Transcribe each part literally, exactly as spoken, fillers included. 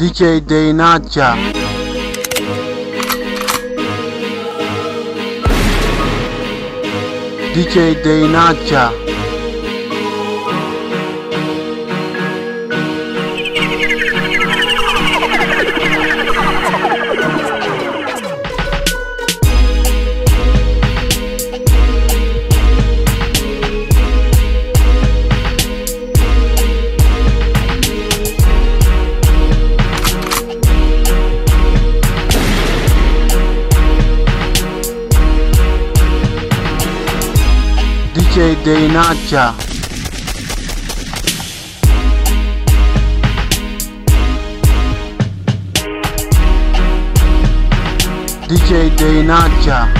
D J D N A Jah. D J D N A Jah. D J D N A Jah. D J D N A Jah.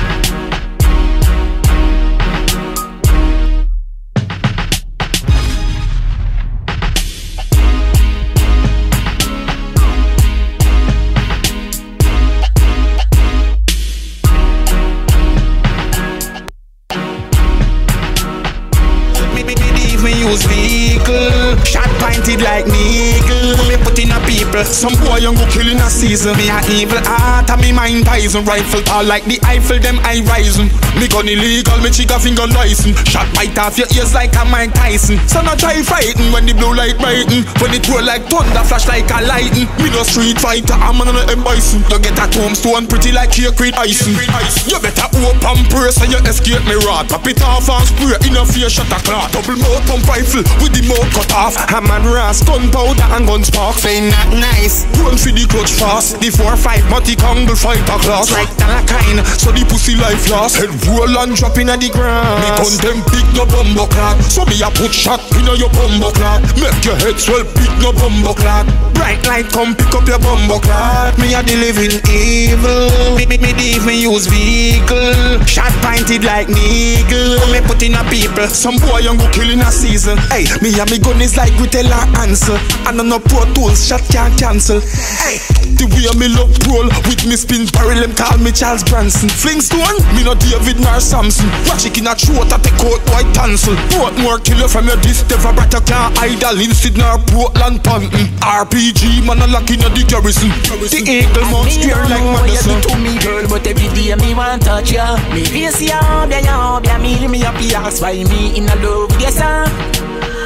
Some boy young go killing a season. Me a evil heart and me mind Tyson. Rifle tall like the Eiffel, them eye rising. Me gun illegal, me trigger finger license. Shot bite off your ears like a Mike Tyson. So no try fighting when the blue light brighten. When it roll like thunder, flash like a lightning. Me no street fighter, I'm an M. Bison. Don't get a tombstone pretty like K. Creed ice. You better open purse and you escape me rot. Pop it off and spray in a fear shot a clock. Double mouth pump rifle with the mouth cut off. A man ras, gunpowder and gun spark. Say not nice, run for the clutch fast. The four five multi combo fighter class. Like that kind, so the pussy life lost. Head roll and drop in at the grass. Me gun them big no bumbo clad. So me a put shot in your bumbo clad. Make your head swell big no bumbo clad. Bright light come pick up your bumbo clad. Me a the living evil. Me, me, me the even use vehicle. Shot pinted like niggle. Me put in a people. Some boy young go killing a season. Hey, me and me gun is like we tell her answer. And on no pro tools shot can't cancel. Hey, the way me love roll with me spin barrel, them call me Charles Bronson. Flingstone, me no David nor Samson. Watch it in a throat at the coat white tansel. What more killer from your dis, never brought a car idle in Sydney or Portland Panton. R P G man a lock in the garrison. The eagle mount square like Madison. You do to me girl, but every day me want touch ya. Me face ya, obya ya, obya me, me happy ass. Why me in a love, yes sir.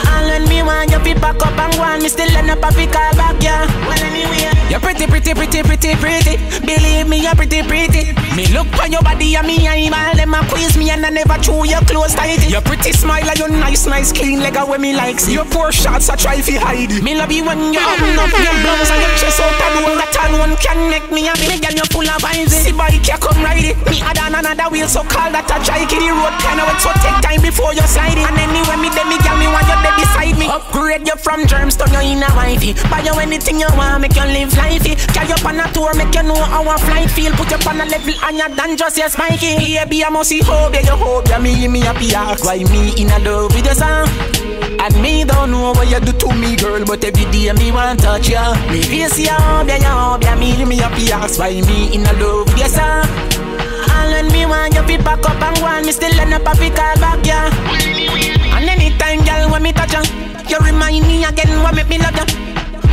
And when me want you be back up and one, me still end up a pick up back, yeah. Well, anyway, you're pretty, pretty, pretty, pretty, pretty. Believe me, you're pretty, pretty. Me look on your body and me I'm all them a quiz me and I never chew your clothes tight. Your pretty smile and your nice, nice, clean leg like when me likes. Your poor shots I try fi hide. Me love you when you open up your blouse and your chest out and all that and one can make me and me get you full of vibes. See boy can come ride it. Me add on another wheel so call that a try kill the road kind of it. So take time before you slide it. And anyway me dem me girl me want you dead beside me. Upgrade you from germs to your inner wifey. Buy you anything you want, make you live lifey. Carry you on a tour, make you know how a flight feel. Put you on a level and you done just your spiky. Here be a musty hope, yeah you hope, yeah me, me happy ask. Why me in a love with your son? And me don't know what you do to me girl, but every day me want touch ya. Me face ya, yeah you hope, yeah me, me happy ask. Why me in a love with your son? And when me want you be back up and one, me still end up a pick all back, yeah. And anytime girl when me touch ya, you remind me again what make me love ya.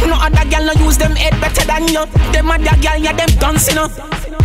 No other girl no use them head better than you. Them other girl yeah them dancing up.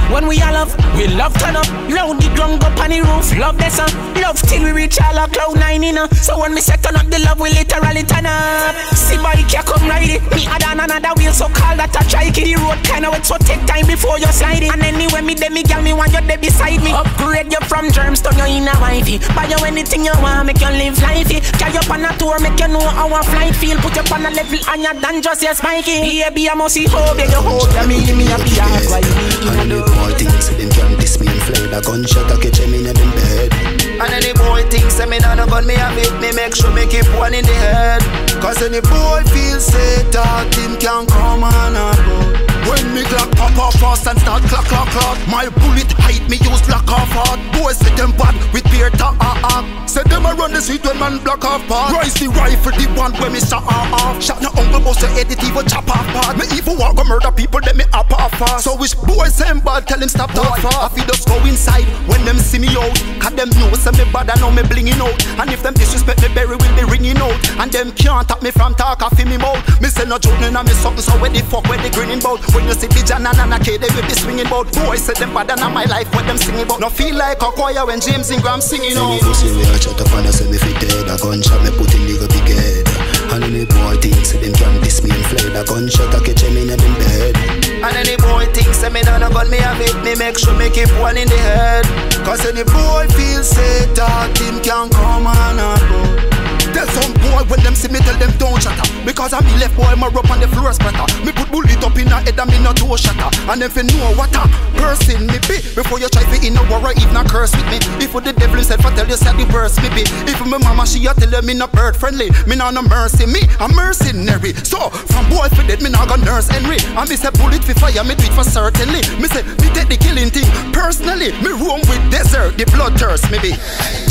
When we all love, we love turn up. Load the drum up on the roof, love this up. Love till we reach all our cloud nine in up. So when we set turn up the love, we literally turn up. See boy can come ride it. Me add on another wheel so call that a try kill the road kind of it. So take time before you slide it. And anyway me dem me girl me want you there beside me. Upgrade you from germs to your inner wifey. Buy you anything you want, make you live lifey. Carry you on a tour, make you know how a flight feel. Put you on a level and you done just your spiky. Here be a musty hope, yeah you hope yeah me me a be ass. Why me in a boy thinks them can't diss me and fly the gunshot a catch him in them bed. And any boy thinks them in a gun me a beat me make sure me keep one in the head. Cause any boy feels sad that him can come and a go. When me clock pop off fast and start clock clock clock, my bullet height me use black off hard. Boys say them bad with beer ta ah ah. Say them a run the street when man block off part. Rise the rifle the one when me shot ah ah. Shot no uncle boss say edit even chop off part. Me if if you walk go murder people, let me up off fast. So which boy same bad, tell him stop talk fast. If you just go inside, when them see me out, cause them know say me bad and now me blinging out. And if them disrespect me, Barry will be ringing out. And them can't tap me from talk off in me mouth. Me say no joke, none of me something, so where the fuck, where they grinning bout? When you see the John and Anna K, they will be swinging bout. Boy say them bad and my life, what them singing bout. No feel like a choir when James Ingram singing out. See me a chat up and I say me fit dead. A gunshot me put in legal big head. And any boy thinks them can diss me and fly. A gunshot I catch him in them bed. And any boy thinks me down a gun me have it. Me make sure me keep one in the head. Cause any boy feels say that him can come and a go. Tell some boy when them see me, tell them don't shatter. Because I me left boy my rope on the floor splatter. Me put bullet up in her head and me no door shatter. And them fi know what a person me be. Before you try fi in a war or even a curse with me. If you the devil himself I tell you said the worst me be. If my mama she a tell you me not bird friendly. Me no no mercy me, I'm mercenary. So from boy fi dead me no go nurse Henry. And me say bullet fi fire me do it for certainly. Me say me take the killing thing personally. Me roam with desert, the bloodthirst me be.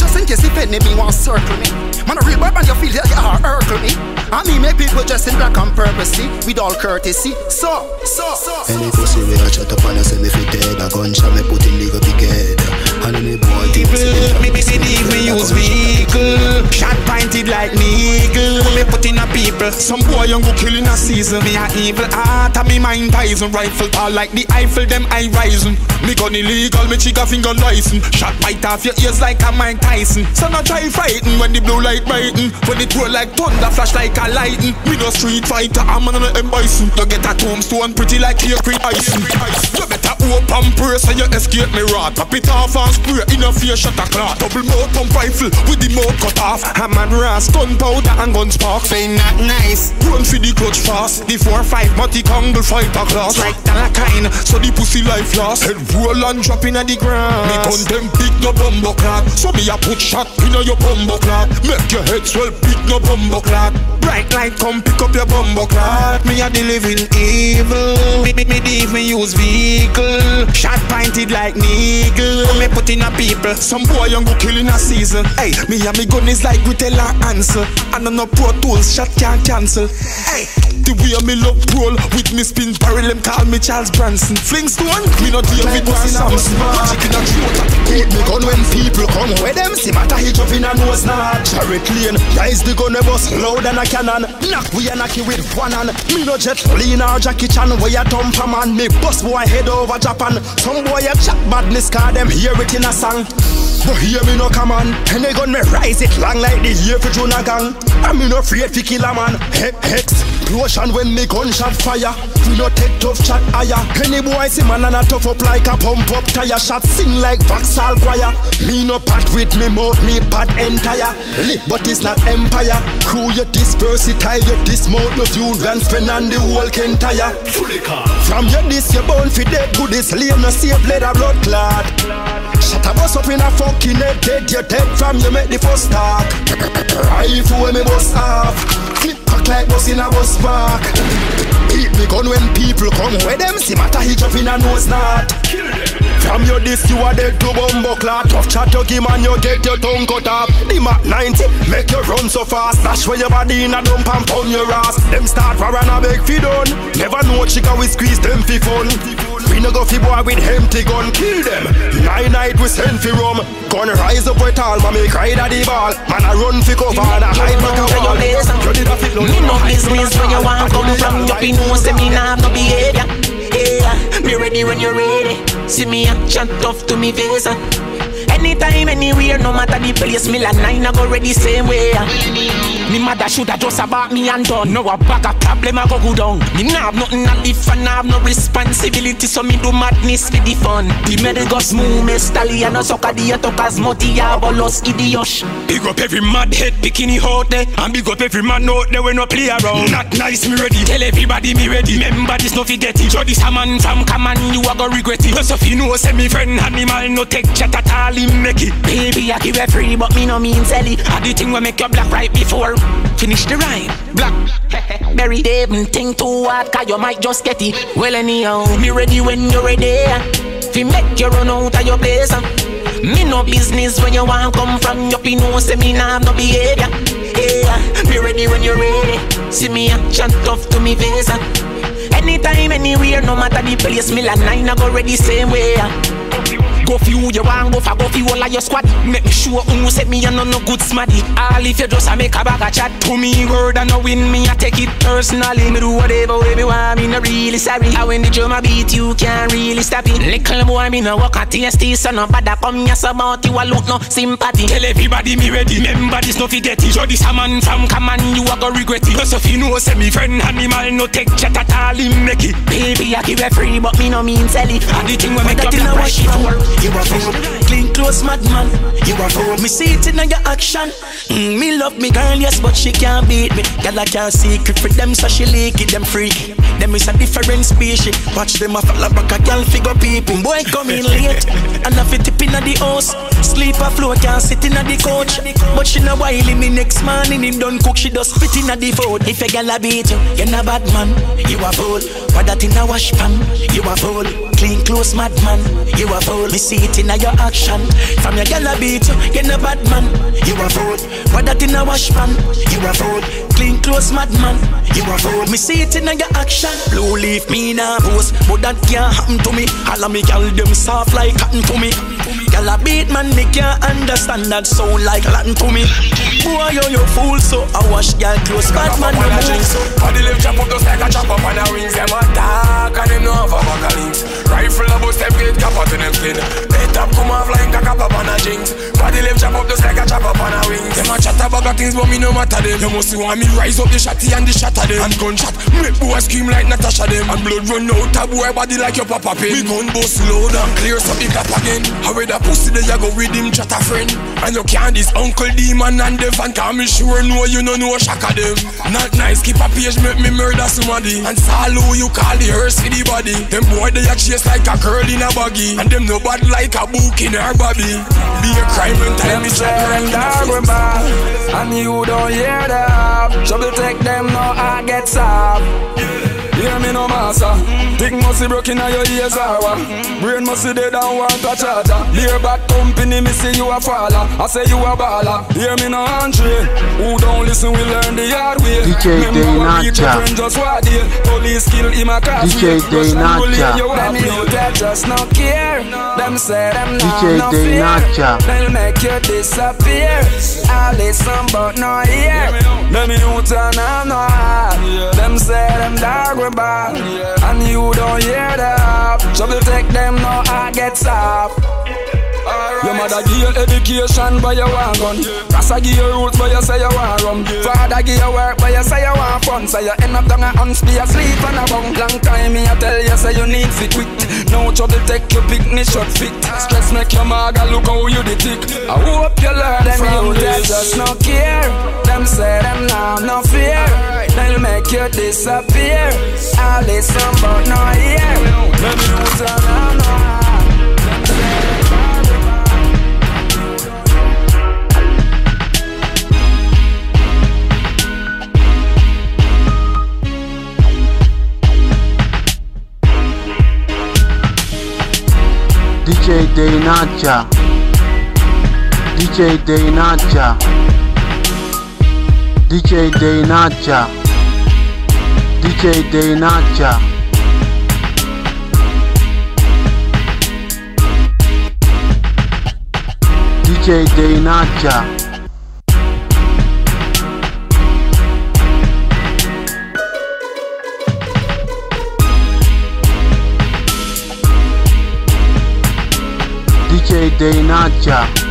Just in case if enemy want circle me. Man a real bad man, you feel like you are hurting me. I mean, make people dress in black on purposely, with all courtesy. So, so, so, so. Any pussy we a chat up and I say me fit dead. A gunshot me put in legal big head. And any boy people, me busy the evil use vehicle. Shot pointed like eagle. Me put in a people. Some boy young go killing a season. Me a evil heart and me mind Bison. Rifle tall like the Eiffel, them eye rising. Me gun illegal, me chica finger license. Shot bite off your ears like a Mike Tyson. So no try fighting when the blue light brighten. When it roll like thunder, flash like a lightning. Me no street fighter, I'm an M. Bison. You get a tombstone pretty like K. Creed ice. You better hope and pray so you escape me rot. Pop it off and spray in a fear shot a clock. Double mouth pump rifle with the mouth cut off. A man ras, gunpowder and gun spark. Say not nice, run for the clutch fast. The four five multi combo fighter class. Like that kind, so the pussy life lost. Head roll and drop in at the ground. Me condemn big no bumbo clap. So me a put shot in a your bumbo clap. Make your head well, pick no bumbo clad. Bright light, come pick up your bumbo clad. Me a the living evil. Me, me, me leave me use vehicle. Shot pointed like eagle. Me put in a people. Some boy young go killing a season. Hey, me and me gun is like we tell her answer. And on no pro tools, shot can't cancel. Hey, the way me look roll with me spin barrel, them call me Charles Bronson. Fling stone, me not deal with one Samson. Chicken a throat, coat me gun when people come. Where them see matter, he jump in a nose now. Charity lane. Rise the gun a bust loud and a cannon. Knock we a knock you with one hand. Me no jet lean or Jackie Chan. Where ya thump a man. Me bust boy head over Japan. Some boy a chat badness car them hear it in a song. But hear me no come on. Any gun me rise it long like the year for June a gang. And me no afraid to kill a man. Explosion when me gunshot fire. Me no take tough chat higher. Any boy see man and a tough up like a pump up tire. Shot sing like Vauxhall choir. Me no part with me mouth. Me part entire. Lit but it's not empire. Crew you this versatile, you this mouth no fuel and friend and the whole can tire. From your this you born for dead to this lame no see a blade of blood clad. Shut a bus up in a fucking head dead, you dead from you make the first talk. Rifle me bust off, clip back like bus in a bus park. Hit me gun when people come, where them see matter he jump in a nose knot. From your this you are dead to bumbo clad. Tough chat you give man you get your tongue cut off. The Mac ninety make your run so fast. Dash where your body in a dump and pound your ass. Them start war and a beg fi done. Never know chica we squeeze them fi fun. We no go fi boy with empty gun. Kill them, nine night we send fi rum. Gun rise up with all, ma me cry at the ball. Man I run fi cover and I hide back a wall. Me no business where you want come from. You be no seminar no behavior. Yeah, me ready when you're ready. See me action tough to me face. Anytime, anywhere, no matter the place, me like nine, I go ready same way. Me mother shoulda just about me and done. Now a bag of problem I go go down. Me nah have nothing to live and I have no responsibility, so me do madness for the fun. The medal go smooth, me stallion, I suck at the attackers, multi abolos, idiosh. Big up every mad head bikini out there, and big up every man out there when no play around. Not nice, me ready. Tell everybody me ready. Remember this, no forget it. Show this a man from come and you a go regret it. Plus if you know, say me friend animal, no take chat at all. Make it. Baby, I give it free, but me no mean sell it. I do thing we make you black right before. Finish the rhyme, black. Barry Dave, think too hard, cause you might just get it. Well anyhow, me ready when you're ready. If you make you run out of your place. Me no business when you want come from. You be no say me nah have no behavior. Yeah, me ready when you're ready. See me action tough to me face. Anytime anywhere, no matter the place. Me like nine, I go ready same way. Go few, you want go for go few all of your squad. Make me sure who set me and no no good smaddy. All if you just a make a bag of chat to me word and no win me, I take it personally. Me do whatever way me want, me no really sorry. And when the drum a beat, you can't really stop it. Little boy, me no walk at T S T, so no bother come here about you a look no sympathy. Tell everybody me ready, remember this no forget it. Show this a man from command, you a go regret it. Cause if you know, say me friend animal, no take chat at all, him make it. Baby, I give it free, but me no mean sell it. And the thing when make up the brush it for. You a fool, clean clothes madman. You a fool, me see it in your action. Mm, me love me girl, yes, but she can't beat me. Girl, I can't secret for them, so she leak it, them freaky. Them is a different species. Watch them a follow back a girl figure people. Boy come in late, and I fit tip in the house. Sleep a floor, can't sit in the coach. But she no wile in me next man, in him done cook, she just fit in the food. If a girl a beat you, you're not bad man. You a fool, but that in a wash pan. You a fool, clean clothes madman. You a fool, me see it in your action. From your gala beat, you're no bad man. You a fool, but that in a wash man. You a fool, clean clothes madman. You a fool, me see it in your action. Blue leaf me na post, but that can't happen to me. All of me gal them soft like cotton to me. Gala beat man, me can't understand that sound like Latin to me. Boy, yo, you fool, so I wash your clothes bad man. No more. How they live chop up those like a chop up on the wings. Them attack and them no have a bag of links. Rifle a bust them get cap up to them skin. They top come off like a cap up on a jinx. Body left chop up just like a chop up on a wings. Them a chat about things but me no matter them. You must see want me rise up the shotty and the shatter them. And gunshot make boy scream like Natasha them. And blood run out a boy body like your papa pain. Me gun go slow down clear so it clap again. How with that pussy there you go with him chat a friend. And you can't this uncle demon and the van. Cause me sure know you no know shock of them. Not nice keep a page make me murder somebody. And Salu you call the hearse for the body. Them boy they a chase like a girl in a buggy. And them no bad like a book in her body. Be a crime and tell me something. And you don't hear that. Trouble take them now I get soft. Hear me no master. Dick must be broken on your ears are. Brain must be dead and want a charger. Beer bad company me say you a faller. I say you a baller. Hear me no Andre. Who don't listen we learn the hard way. D J D N A Jah. Police kill him a cat. D J D N A Jah. Them just no care. Them say them D J no fear. They'll make you disappear. I listen but no hear. Them youth and I'm no hard. Them say them dog we bad. And you don't hear that. Trouble take them now I get soft. Your mother give you education but you want gun. Rasa give you rules but you say you want rum. Father give you work but you say you want fun. So you end up down a hunch, be asleep on a bunk. Long time me I tell you say you need fit quit. No trouble take your picnic shot fit. Stress make your maga look how you the tick. I hope you learn them from you this. Just no care. Them say them now no fear. They'll make you disappear. I listen but no hear. Them rules are now no high. D J D N A Jah. D J D N A Jah. D J D N A Jah. D J D N A Jah. D J D N A Jah. D J D N A Jah.